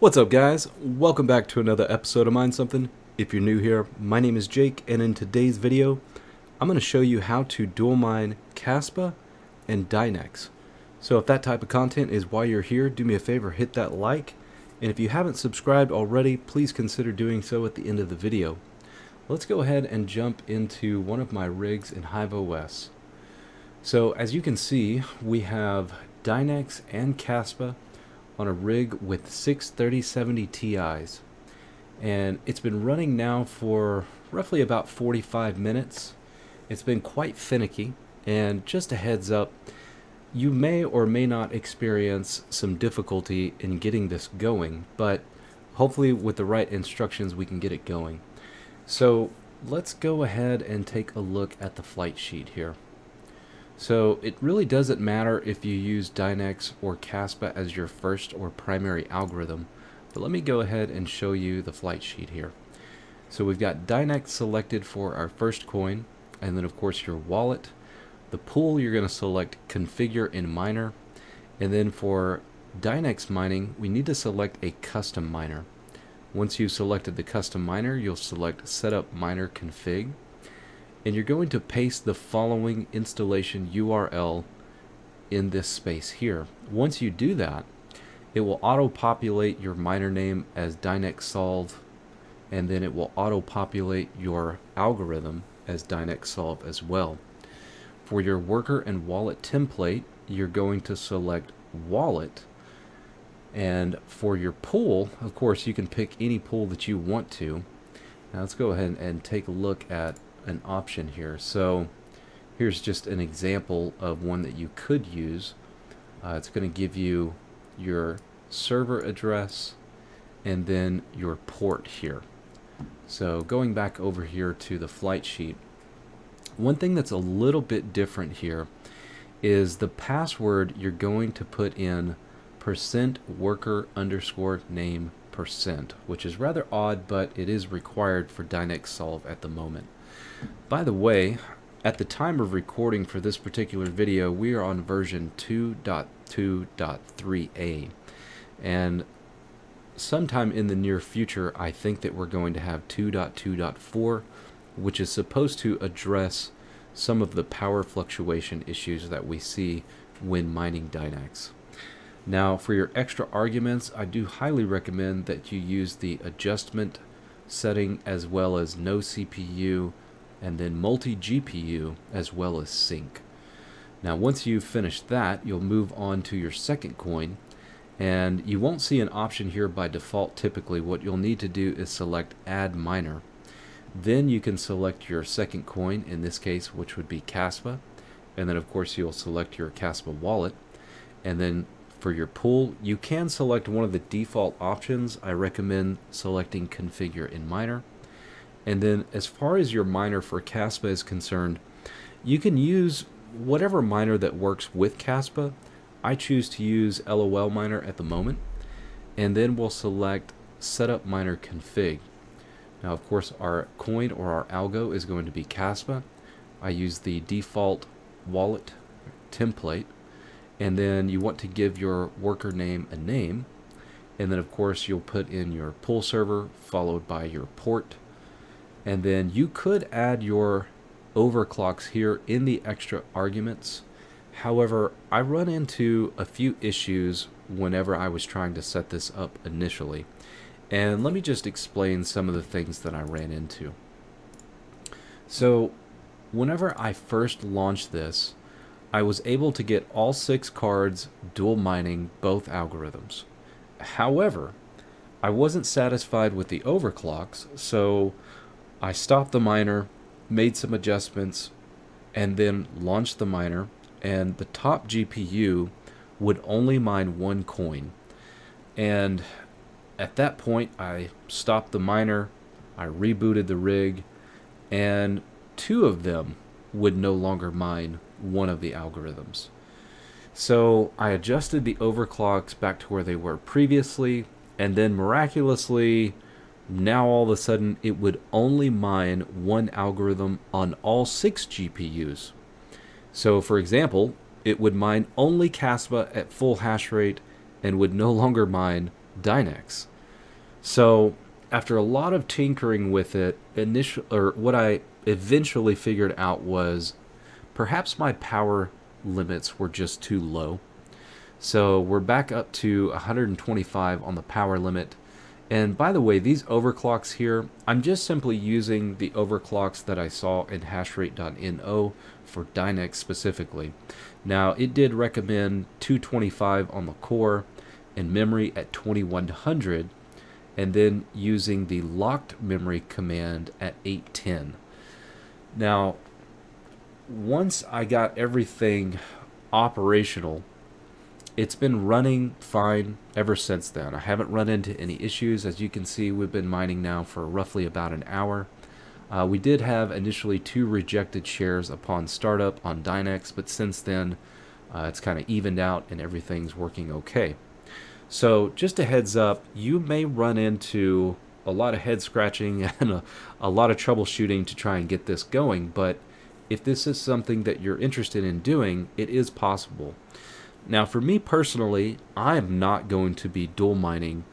What's up guys, welcome back to another episode of Mine Something. If you're new here, my name is Jake and in today's video I'm going to show you how to dual mine Kaspa and Dynex. So if that type of content is why you're here, do me a favor, hit that like, and if you haven't subscribed already, please consider doing so at the end of the video. Let's go ahead and jump into one of my rigs in Hive OS. So as you can see, we have Dynex and Kaspa on a rig with 6 3070 Ti's, and it's been running now for roughly about 45 minutes. It's been quite finicky, and just a heads up, you may or may not experience some difficulty in getting this going, but hopefully with the right instructions we can get it going. So let's go ahead and take a look at the flight sheet here. So it really doesn't matter if you use Dynex or Kaspa as your first or primary algorithm, but let me go ahead and show you the flight sheet here. So we've got Dynex selected for our first coin, and then of course your wallet. The pool, you're going to select configure in miner, and then for Dynex mining we need to select a custom miner. Once you've selected the custom miner, you'll select setup miner config, and you're going to paste the following installation URL in this space here. Once you do that, it will auto-populate your miner name as DynexSolve, and then it will auto-populate your algorithm as DynexSolve as well. For your worker and wallet template, you're going to select wallet, and for your pool, of course, you can pick any pool that you want to. Now let's go ahead and take a look at an option here. So here's just an example of one that you could use. It's going to give you your server address and then your port here. So going back over here to the flight sheet, one thing that's a little bit different here is the password. You're going to put in %worker_name%, which is rather odd, but it is required for DynexSolve at the moment. By the way, at the time of recording for this particular video, we are on version 2.2.3a, and sometime in the near future I think that we're going to have 2.2.4, which is supposed to address some of the power fluctuation issues that we see when mining Dynex. Now for your extra arguments, I do highly recommend that you use the adjustment setting as well as no CPU, and then multi GPU as well as sync. Now once you've finished that, you'll move on to your second coin, and you won't see an option here by default. Typically what you'll need to do is select add miner, then you can select your second coin, in this case which would be Kaspa, and then of course you'll select your Kaspa wallet, and then for your pool you can select one of the default options. I recommend selecting configure in miner. And then as far as your miner for Kaspa is concerned, you can use whatever miner that works with Kaspa. I choose to use LOL miner at the moment, and then we'll select setup miner config. Now of course our coin or our algo is going to be Kaspa. I use the default wallet template, and then you want to give your worker name a name, and then of course you'll put in your pool server followed by your port. And then you could add your overclocks here in the extra arguments. However, I run into a few issues whenever I was trying to set this up initially. And let me just explain some of the things that I ran into. So whenever I first launched this, I was able to get all 6 cards dual mining both algorithms. However, I wasn't satisfied with the overclocks, so I stopped the miner, made some adjustments, and then launched the miner, and the top GPU would only mine 1 coin. And at that point I stopped the miner, I rebooted the rig, and 2 of them would no longer mine 1 of the algorithms. So I adjusted the overclocks back to where they were previously, and then miraculously now all of a sudden it would only mine 1 algorithm on all 6 GPUs. So for example, it would mine only Kaspa at full hash rate and would no longer mine Dynex. So after a lot of tinkering with it, what I eventually figured out was perhaps my power limits were just too low. So we're back up to 125 on the power limit. And by the way, these overclocks here, I'm just simply using the overclocks that I saw in hashrate.no for Dynex specifically. Now, it did recommend 225 on the core and memory at 2100, and then using the locked memory command at 810. Now, once I got everything operational, it's been running fine ever since then. I haven't run into any issues. As you can see, we've been mining now for roughly about an hour. We did have initially 2 rejected shares upon startup on Dynex, but since then it's kind of evened out and everything's working okay. So just a heads up, you may run into a lot of head scratching and a lot of troubleshooting to try and get this going, but if this is something that you're interested in doing, it is possible. Now, for me personally, I'm not going to be dual mining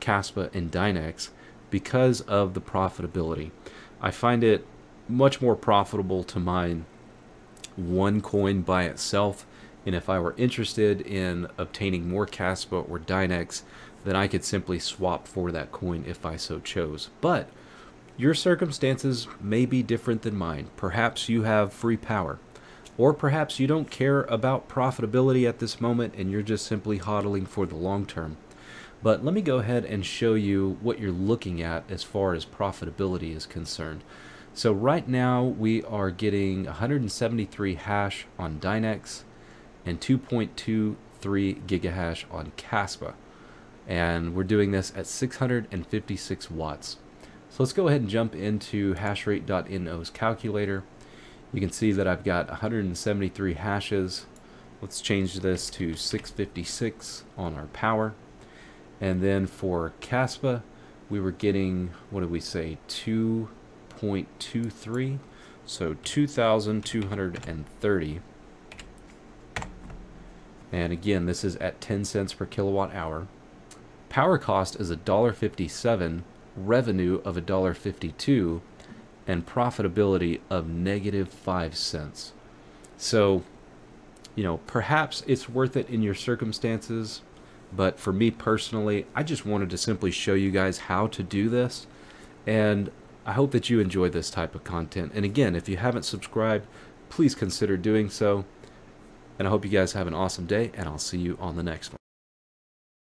Kaspa and Dynex because of the profitability. I find it much more profitable to mine one coin by itself, and if I were interested in obtaining more Kaspa or Dynex, then I could simply swap for that coin if I so chose. But your circumstances may be different than mine. Perhaps you have free power. Or perhaps you don't care about profitability at this moment and you're just simply hodling for the long term. But let me go ahead and show you what you're looking at as far as profitability is concerned. So right now we are getting 173 hash on Dynex and 2.23 gigahash on Kaspa. And we're doing this at 656 watts. So let's go ahead and jump into hashrate.no's calculator. You can see that I've got 173 hashes. Let's change this to 656 on our power. And then for Kaspa, we were getting, what did we say, 2.23. So 2,230. And again, this is at 10 cents per kilowatt hour. Power cost is $1.57, revenue of $1.52. and profitability of -5 cents. So, you know, perhaps it's worth it in your circumstances, but for me personally, I just wanted to simply show you guys how to do this, and I hope that you enjoy this type of content. And again, if you haven't subscribed, please consider doing so, and I hope you guys have an awesome day, and I'll see you on the next one.